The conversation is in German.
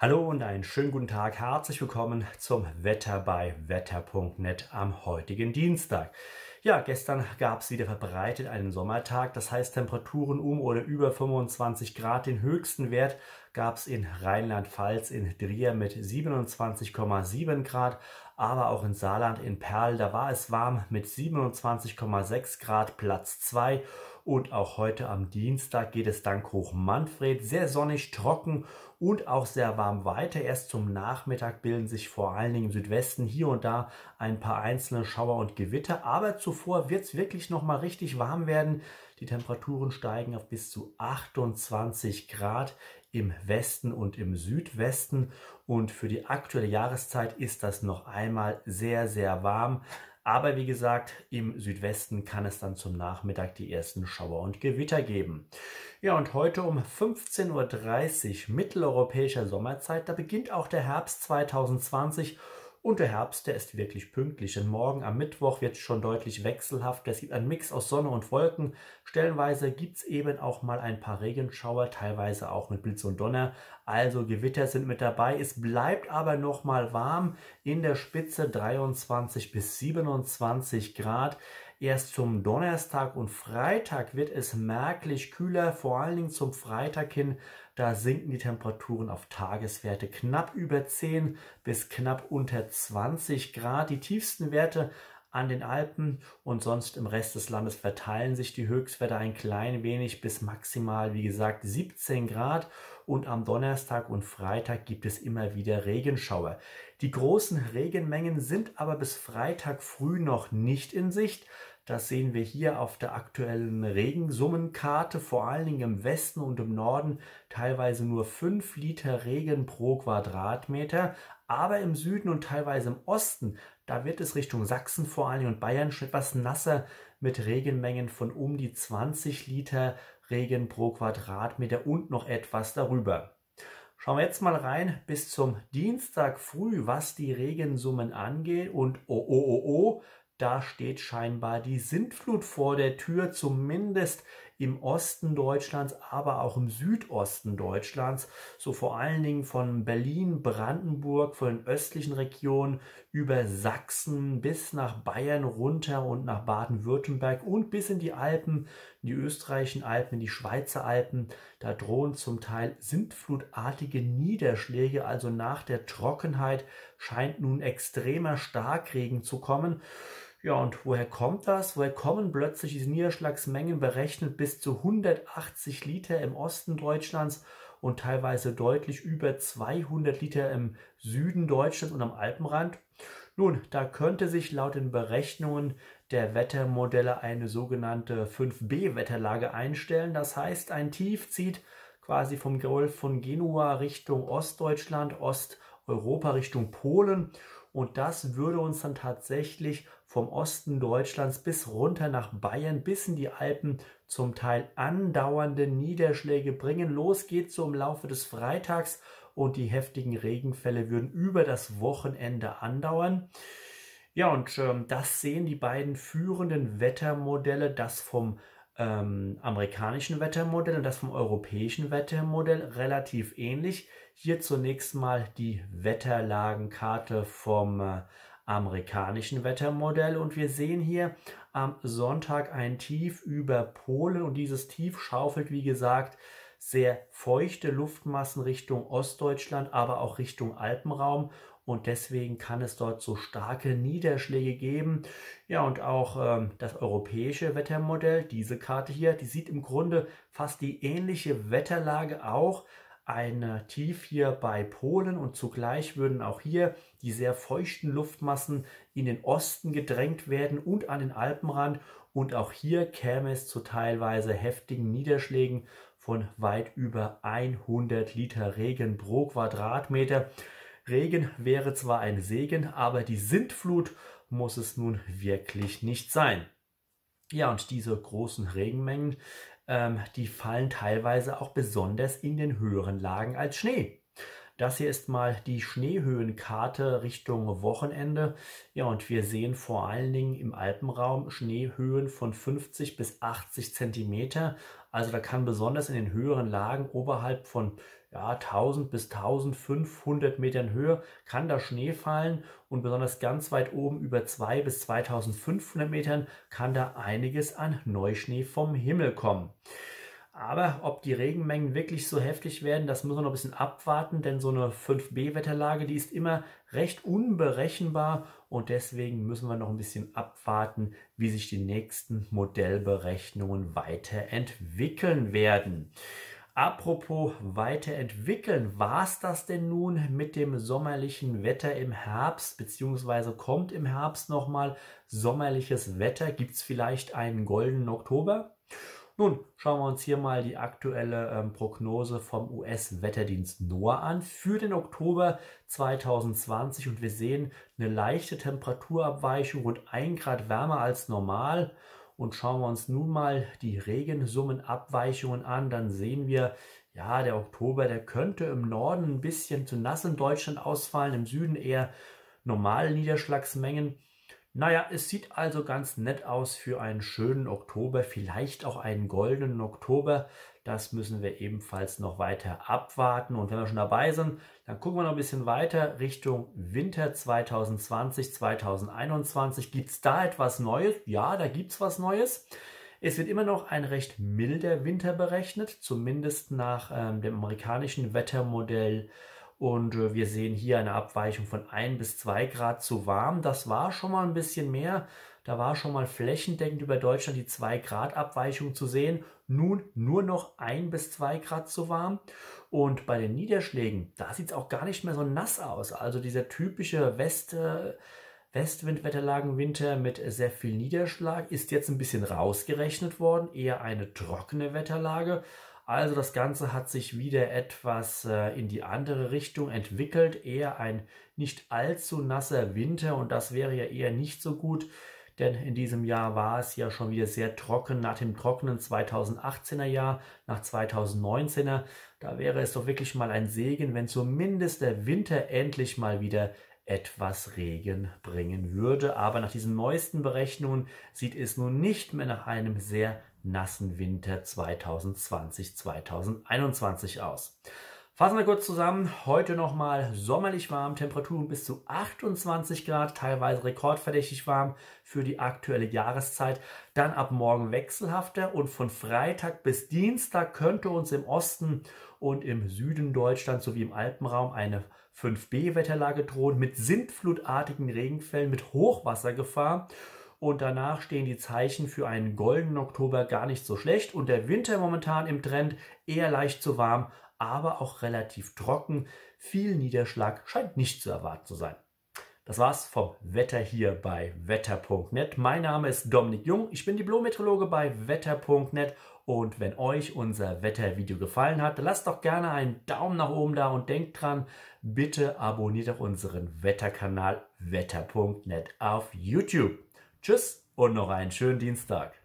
Hallo und einen schönen guten Tag. Herzlich willkommen zum Wetter bei wetter.net am heutigen Dienstag. Ja, gestern gab es wieder verbreitet einen Sommertag. Das heißt, Temperaturen um oder über 25 Grad. Den höchsten Wert gab es in Rheinland-Pfalz in Trier mit 27,7 Grad. Aber auch in Saarland in Perl, da war es warm mit 27,6 Grad, Platz 2. Und auch heute am Dienstag geht es dank Hoch Manfred sehr sonnig, trocken und auch sehr warm weiter. Erst zum Nachmittag bilden sich vor allen Dingen im Südwesten hier und da ein paar einzelne Schauer und Gewitter. Aber zuvor wird es wirklich nochmal richtig warm werden. Die Temperaturen steigen auf bis zu 28 Grad im Westen und im Südwesten. Und für die aktuelle Jahreszeit ist das noch einmal sehr, sehr warm. Aber wie gesagt, im Südwesten kann es dann zum Nachmittag die ersten Schauer und Gewitter geben. Ja, und heute um 15:30 Uhr mitteleuropäischer Sommerzeit, da beginnt auch der Herbst 2020. Und der Herbst, der ist wirklich pünktlich, denn morgen am Mittwoch wird es schon deutlich wechselhaft. Es gibt einen Mix aus Sonne und Wolken. Stellenweise gibt es eben auch mal ein paar Regenschauer, teilweise auch mit Blitz und Donner. Also Gewitter sind mit dabei. Es bleibt aber nochmal warm, in der Spitze 23 bis 27 Grad. Erst zum Donnerstag und Freitag wird es merklich kühler, vor allen Dingen zum Freitag hin. Da sinken die Temperaturen auf Tageswerte knapp über 10 bis knapp unter 20 Grad. Die tiefsten Werte an den Alpen und sonst im Rest des Landes verteilen sich die Höchstwerte ein klein wenig bis maximal, wie gesagt, 17 Grad. Und am Donnerstag und Freitag gibt es immer wieder Regenschauer. Die großen Regenmengen sind aber bis Freitag früh noch nicht in Sicht. Das sehen wir hier auf der aktuellen Regensummenkarte, vor allen Dingen im Westen und im Norden teilweise nur 5 Liter Regen pro Quadratmeter. Aber im Süden und teilweise im Osten, da wird es Richtung Sachsen vor allen Dingen und Bayern schon etwas nasser mit Regenmengen von um die 20 Liter Regen pro Quadratmeter und noch etwas darüber. Schauen wir jetzt mal rein bis zum Dienstag früh, was die Regensummen angeht. Und da steht scheinbar die Sintflut vor der Tür, zumindest im Osten Deutschlands, aber auch im Südosten Deutschlands, so vor allen Dingen von Berlin, Brandenburg, von den östlichen Regionen über Sachsen bis nach Bayern runter und nach Baden-Württemberg und bis in die Alpen, in die österreichischen Alpen, in die Schweizer Alpen. Da drohen zum Teil sintflutartige Niederschläge, also nach der Trockenheit scheint nun extremer Starkregen zu kommen. Ja, und woher kommt das? Woher kommen plötzlich diese Niederschlagsmengen, berechnet bis zu 180 Liter im Osten Deutschlands und teilweise deutlich über 200 Liter im Süden Deutschlands und am Alpenrand? Nun, da könnte sich laut den Berechnungen der Wettermodelle eine sogenannte 5B-Wetterlage einstellen. Das heißt, ein Tief zieht quasi vom Golf von Genua Richtung Ostdeutschland, Osteuropa Richtung Polen. Und das würde uns dann tatsächlich vom Osten Deutschlands bis runter nach Bayern, bis in die Alpen zum Teil andauernde Niederschläge bringen. Los geht's so im Laufe des Freitags und die heftigen Regenfälle würden über das Wochenende andauern. Ja, und das sehen die beiden führenden Wettermodelle, das vom amerikanischen Wettermodell und das vom europäischen Wettermodell, relativ ähnlich. Hier zunächst mal die Wetterlagenkarte vom amerikanischen Wettermodell und wir sehen hier am Sonntag ein Tief über Polen und dieses Tief schaufelt, wie gesagt, sehr feuchte Luftmassen Richtung Ostdeutschland, aber auch Richtung Alpenraum. Und deswegen kann es dort so starke Niederschläge geben. Ja, und auch das europäische Wettermodell, diese Karte hier, die sieht im Grunde fast die ähnliche Wetterlage auch. Ein Tief hier bei Polen und zugleich würden auch hier die sehr feuchten Luftmassen in den Osten gedrängt werden und an den Alpenrand. Und auch hier käme es zu teilweise heftigen Niederschlägen von weit über 100 Liter Regen pro Quadratmeter. Regen wäre zwar ein Segen, aber die Sintflut muss es nun wirklich nicht sein. Ja, und diese großen Regenmengen, die fallen teilweise auch besonders in den höheren Lagen als Schnee. Das hier ist mal die Schneehöhenkarte Richtung Wochenende. Ja, und wir sehen vor allen Dingen im Alpenraum Schneehöhen von 50 bis 80 cm. Also da kann besonders in den höheren Lagen oberhalb von ja, 1000 bis 1500 Metern Höhe kann da Schnee fallen und besonders ganz weit oben über 2 bis 2500 Metern kann da einiges an Neuschnee vom Himmel kommen. Aber ob die Regenmengen wirklich so heftig werden, das müssen wir noch ein bisschen abwarten, denn so eine 5B-Wetterlage, die ist immer recht unberechenbar und deswegen müssen wir noch ein bisschen abwarten, wie sich die nächsten Modellberechnungen weiterentwickeln werden. Apropos weiterentwickeln, war es das denn nun mit dem sommerlichen Wetter im Herbst, beziehungsweise kommt im Herbst nochmal sommerliches Wetter? Gibt es vielleicht einen goldenen Oktober? Nun schauen wir uns hier mal die aktuelle Prognose vom US-Wetterdienst NOAA an für den Oktober 2020 und wir sehen eine leichte Temperaturabweichung, rund 1 Grad wärmer als normal. Und schauen wir uns nun mal die Regensummenabweichungen an, dann sehen wir, ja, der Oktober, der könnte im Norden ein bisschen zu nass in Deutschland ausfallen, im Süden eher normale Niederschlagsmengen. Naja, es sieht also ganz nett aus für einen schönen Oktober, vielleicht auch einen goldenen Oktober. Das müssen wir ebenfalls noch weiter abwarten. Und wenn wir schon dabei sind, dann gucken wir noch ein bisschen weiter Richtung Winter 2020, 2021. Gibt es da etwas Neues? Ja, da gibt es was Neues. Es wird immer noch ein recht milder Winter berechnet, zumindest nach dem amerikanischen Wettermodell. Und wir sehen hier eine Abweichung von 1 bis 2 Grad zu warm. Das war schon mal ein bisschen mehr. Da war schon mal flächendeckend über Deutschland die 2 Grad Abweichung zu sehen. Nun nur noch 1 bis 2 Grad zu warm. Und bei den Niederschlägen, da sieht es auch gar nicht mehr so nass aus. Also dieser typische Westwindwetterlagenwinter mit sehr viel Niederschlag ist jetzt ein bisschen rausgerechnet worden. Eher eine trockene Wetterlage. Also das Ganze hat sich wieder etwas in die andere Richtung entwickelt, eher ein nicht allzu nasser Winter und das wäre ja eher nicht so gut, denn in diesem Jahr war es ja schon wieder sehr trocken nach dem trockenen 2018er Jahr, nach 2019er. Da wäre es doch wirklich mal ein Segen, wenn zumindest der Winter endlich mal wieder etwas Regen bringen würde. Aber nach diesen neuesten Berechnungen sieht es nun nicht mehr nach einem sehr nassen Winter 2020, 2021 aus. Fassen wir kurz zusammen. Heute nochmal sommerlich warm, Temperaturen bis zu 28 Grad, teilweise rekordverdächtig warm für die aktuelle Jahreszeit. Dann ab morgen wechselhafter und von Freitag bis Dienstag könnte uns im Osten und im Süden Deutschlands sowie im Alpenraum eine 5B-Wetterlage drohen mit sintflutartigen Regenfällen, mit Hochwassergefahr. Und danach stehen die Zeichen für einen goldenen Oktober gar nicht so schlecht. Und der Winter momentan im Trend eher leicht zu warm, aber auch relativ trocken. Viel Niederschlag scheint nicht zu erwarten zu sein. Das war's vom Wetter hier bei wetter.net. Mein Name ist Dominik Jung, ich bin Diplom-Meteorologe bei wetter.net. Und wenn euch unser Wettervideo gefallen hat, dann lasst doch gerne einen Daumen nach oben da und denkt dran, bitte abonniert auch unseren Wetterkanal wetter.net auf YouTube. Tschüss und noch einen schönen Dienstag.